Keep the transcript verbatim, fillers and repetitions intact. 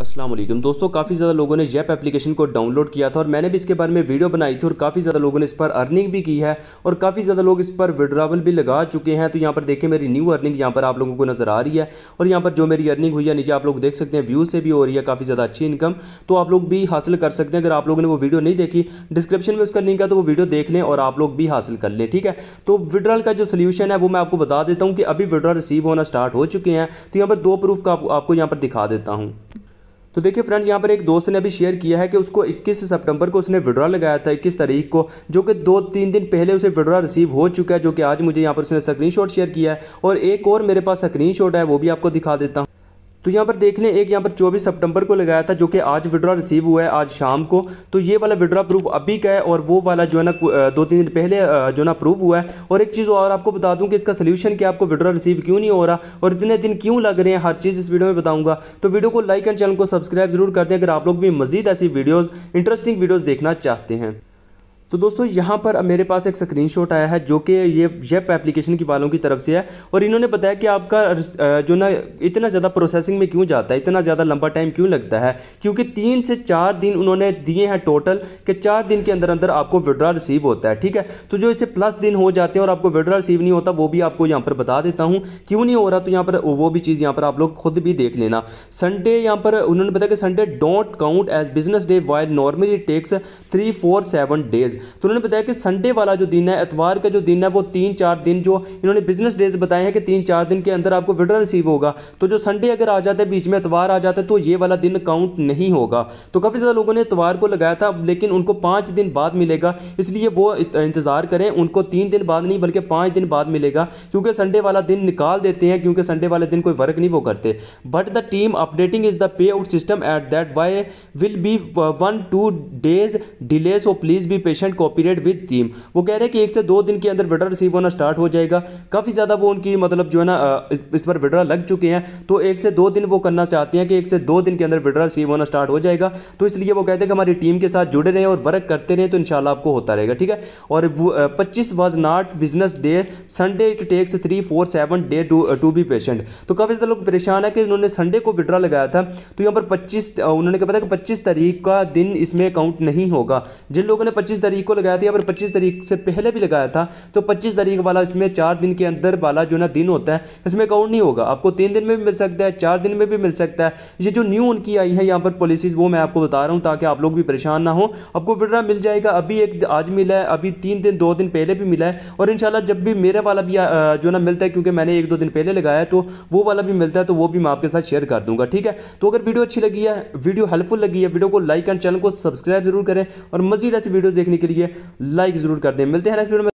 अस्सलाम वालेकुम दोस्तों, काफ़ी ज़्यादा लोगों ने येप एप्लीकेशन को डाउनलोड किया था और मैंने भी इसके बारे में वीडियो बनाई थी और काफ़ी ज़्यादा लोगों ने इस पर अर्निंग भी की है और काफ़ी ज़्यादा लोग इस पर विड्रावल भी लगा चुके हैं। तो यहाँ पर देखें मेरी न्यू अर्निंग यहाँ पर आप लोगों को नज़र आ रही है और यहाँ पर जो मेरी अर्निंग हुई है नीचे आप लोग देख सकते हैं, व्यूज़ से भी हो रही है काफ़ी ज़्यादा अच्छी इनकम। तो आप लोग भी हासिल कर सकते हैं। अगर आप लोगों ने वो वीडियो नहीं देखी, डिस्क्रिप्शन में उसका लिंक है, तो वो वीडियो देख लें और आप लोग भी हासिल कर लें, ठीक है। तो विड्रॉल का जो सोल्यूशन है वो मैं आपको बता देता हूँ कि अभी विड्रॉल रिसीव होना स्टार्ट हो चुके हैं। तो यहाँ पर दो प्रूफ का आपको यहाँ पर दिखा देता हूँ। तो देखिए फ्रेंड, यहाँ पर एक दोस्त ने अभी शेयर किया है कि उसको इक्कीस सितंबर को उसने विड्रॉ लगाया था, इक्कीस तारीख को, जो कि दो तीन दिन पहले उसे विड्रॉ रिसीव हो चुका है, जो कि आज मुझे यहाँ पर उसने स्क्रीनशॉट शेयर किया है। और एक और मेरे पास स्क्रीनशॉट है, वो भी आपको दिखा देता हूँ। तो यहाँ पर देख लें, एक यहाँ पर चौबीस सितंबर को लगाया था, जो कि आज विड्रॉ रिसीव हुआ है आज शाम को। तो ये वाला विड्रॉ प्रूफ अभी का है और वो वाला जो है ना दो तीन दिन पहले जो ना प्रूफ हुआ है। और एक चीज़ और आपको बता दूं कि इसका सोल्यूशन कि आपको विड्रॉ रिसीव क्यों नहीं हो रहा और इतने दिन क्यों लग रहे हैं, हर चीज़ इस वीडियो में बताऊँगा। तो वीडियो को लाइक एंड चैनल को सब्सक्राइब जरूर कर दें अगर आप लोग भी मजीद ऐसी वीडियोज़, इंटरेस्टिंग वीडियोज़ देखना चाहते हैं। तो दोस्तों यहाँ पर मेरे पास एक स्क्रीनशॉट आया है जो कि ये येप एप्लीकेशन की वालों की तरफ से है और इन्होंने बताया कि आपका जो ना इतना ज़्यादा प्रोसेसिंग में क्यों जाता है, इतना ज़्यादा लंबा टाइम क्यों लगता है, क्योंकि तीन से चार दिन उन्होंने दिए हैं टोटल कि चार दिन के अंदर अंदर आपको विड्रॉल रिसीव होता है, ठीक है। तो जो इससे प्लस दिन हो जाते हैं और आपको विड्रॉल रिसीव नहीं होता, वो भी आपको यहाँ पर बता देता हूँ क्यों नहीं हो रहा। तो यहाँ पर वो भी चीज़ यहाँ पर आप लोग खुद भी देख लेना। संडे यहाँ पर उन्होंने बताया कि Sunday don't count as business day while normally takes three four seven days. तो उन्होंने बताया कि संडे वाला जो दिन है, इतवार का जो दिन है, वो तीन चार दिन जो इन्होंने बिजनेस डेज बताए हैं कि तीन चार दिन के अंदर आपको विड्रॉल रिसीव होगा। तो जो संडे अगर आ जाता है, बीच में इतवार आ जाता है, तो ये वाला दिन काउंट नहीं होगा। तो काफ़ी ज़्यादा लोगों ने इतवार को लगाया था लेकिन उनको पाँच दिन बाद मिलेगा, इसलिए वो इंतज़ार करें। उनको तीन दिन बाद नहीं बल्कि पाँच दिन बाद मिलेगा, क्योंकि संडे वाला दिन निकाल देते हैं, क्योंकि संडे वाले दिन कोई वर्क नहीं वो करते। But the team updating is the पे out system at that why will be one two days delay, so please be patient cooperate with team. वो कह रहे हैं कि एक से दो दिन के अंदर विड्रॉ रिसीव होना स्टार्ट हो जाएगा। काफ़ी ज़्यादा वो उनकी मतलब जो है ना इस, इस पर विड्रॉ लग चुके हैं, तो एक से दो दिन वो करना चाहते हैं कि एक से दो दिन के अंदर विड्रॉ रिसीव होना स्टार्ट हो जाएगा। तो इसलिए वो कहते हैं कि हमारी टीम के साथ जुड़े रहें और वर्क करते रहें, तो इंशाल्लाह आपको होता रहेगा, ठीक है। और पच्चीस was not business day Sunday, it takes three four seven day to be patient. तो काफ़ी ज़्यादा लोग परेशान है कि उन्होंने संडे को विड्रॉ लगाया था, तो यहाँ पर पच्चीस उन्होंने कहा था कि पच्चीस तारीख का दिन इसमें काउंट नहीं होगा। जिन लोगों ने पच्चीस तारीख को लगाया था या फिर पच्चीस तारीख से पहले भी लगाया था, तो पच्चीस तारीख वाला इसमें चार दिन के अंदर वाला जो ना दिन होता है, इसमें काउंट नहीं होगा। आपको तीन दिन में भी मिल सकता है, चार दिन में भी मिल सकता है। ये जो न्यू उनकी आई है यहाँ पर पॉलिसीज़, वो मैं आपको बता रहा हूँ ताकि आप लोग भी परेशान ना हो। आपको विड्रॉ मिल जाएगा। अभी एक आज मिला है, अभी तीन दिन दो दिन पहले भी मिला है और इंशाल्लाह जब भी मेरा वाला भी जो ना मिलता है, क्योंकि मैंने एक दो दिन पहले लगाया है, तो वो वाला भी मिलता है तो वो भी मैं आपके साथ शेयर कर दूंगा, ठीक है। तो अगर वीडियो अच्छी लगी है, वीडियो हेल्पफुल लगी है, वीडियो को लाइक एंड चैनल को सब्सक्राइब जरूर करें और मजीद ऐसी वीडियोज़ देखने के लिए लाइक जरूर कर दें। मिलते हैं नेक्स्ट वीडियो में।